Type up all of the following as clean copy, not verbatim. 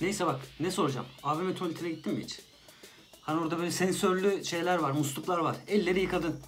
Neyse bak, ne soracağım? AVM tuvaletine gittin mi hiç? Hani orada böyle sensörlü şeyler var, musluklar var. Elleri yıkadın.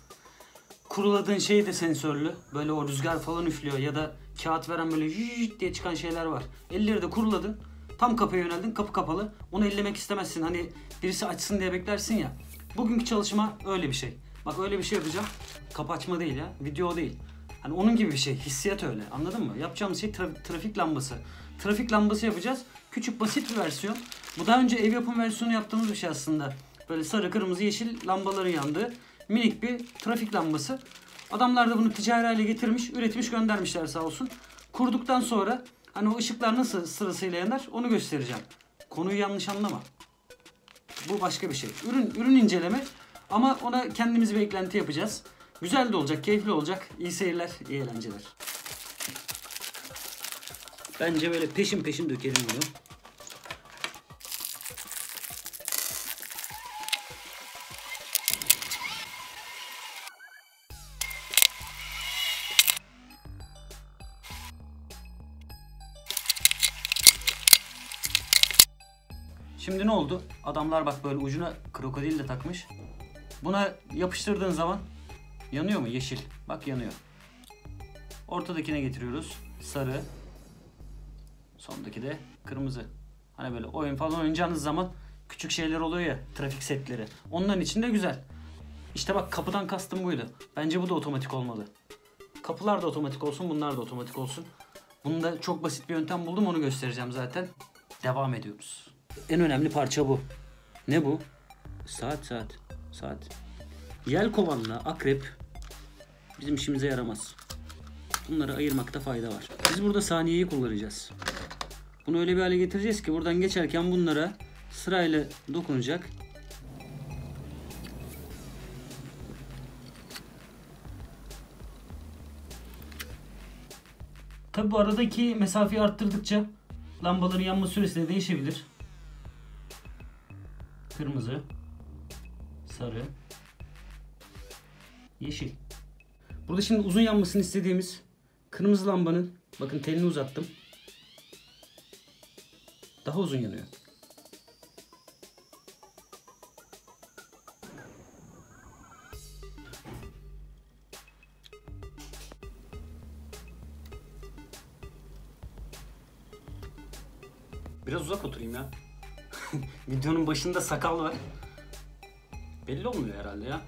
Kuruladığın şey de sensörlü. Böyle o rüzgar falan üflüyor ya da kağıt veren böyle yüüt diye çıkan şeyler var. Elleri de kuruladın. Tam kapıya yöneldin, kapı kapalı. Onu ellemek istemezsin. Hani birisi açsın diye beklersin ya. Bugünkü çalışma öyle bir şey. Bak öyle bir şey yapacağım. Kapı açma değil ya, video değil. Hani onun gibi bir şey, hissiyat öyle. Anladın mı? Yapacağımız şey trafik lambası. Trafik lambası yapacağız. Küçük, basit bir versiyon. Bu daha önce ev yapım versiyonu yaptığımız bir şey aslında. Böyle sarı, kırmızı, yeşil lambaların yandığı minik bir trafik lambası. Adamlar da bunu ticari hale getirmiş, üretmiş, göndermişler sağ olsun. Kurduktan sonra hani o ışıklar nasıl sırasıyla yanar onu göstereceğim. Konuyu yanlış anlama. Bu başka bir şey. Ürün inceleme ama ona kendimiz bir eklenti yapacağız. Güzel de olacak, keyifli olacak. İyi seyirler, iyi eğlenceler. Bence böyle peşin dökelim bunu. Şimdi ne oldu? Adamlar bak böyle ucuna krokodil de takmış. Buna yapıştırdığın zaman yanıyor mu? Yeşil. Bak yanıyor. Ortadakine getiriyoruz. Sarı. Sondaki de kırmızı. Hani böyle oyun falan oynayacağınız zaman küçük şeyler oluyor ya, trafik setleri. Onların içinde güzel. İşte bak, kapıdan kastım buydu. Bence bu da otomatik olmalı. Kapılar da otomatik olsun, bunlar da otomatik olsun. Bunda çok basit bir yöntem buldum, onu göstereceğim zaten. Devam ediyoruz. En önemli parça bu. Ne bu? Saat. Yelkovanla akrep bizim işimize yaramaz. Bunları ayırmakta fayda var. Biz burada saniyeyi kullanacağız. Bunu öyle bir hale getireceğiz ki buradan geçerken bunlara sırayla dokunacak. Tabi bu aradaki mesafeyi arttırdıkça lambaların yanma süresi de değişebilir. Kırmızı, sarı, yeşil. Burada şimdi uzun yanmasını istediğimiz kırmızı lambanın, bakın telini uzattım. Daha uzun yanıyor. Biraz uzak oturayım ya. Videonun başında sakal var. Belli olmuyor herhalde ya.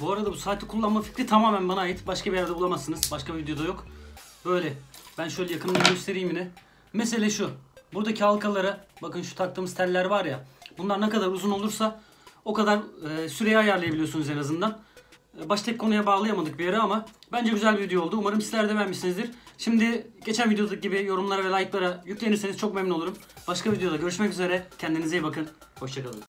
Bu arada bu saati kullanma fikri tamamen bana ait. Başka bir yerde bulamazsınız. Başka bir videoda yok. Böyle. Ben şöyle yakından göstereyim yine. Mesele şu. Buradaki halkalara bakın, şu taktığımız teller var ya. Bunlar ne kadar uzun olursa o kadar süreyi ayarlayabiliyorsunuz en azından. Baştaki konuya bağlayamadık bir yere ama bence güzel bir video oldu. Umarım sizler de beğenmişsinizdir. Şimdi geçen videodaki gibi yorumlara ve like'lara yüklenirseniz çok memnun olurum. Başka videoda görüşmek üzere. Kendinize iyi bakın. Hoşça kalın.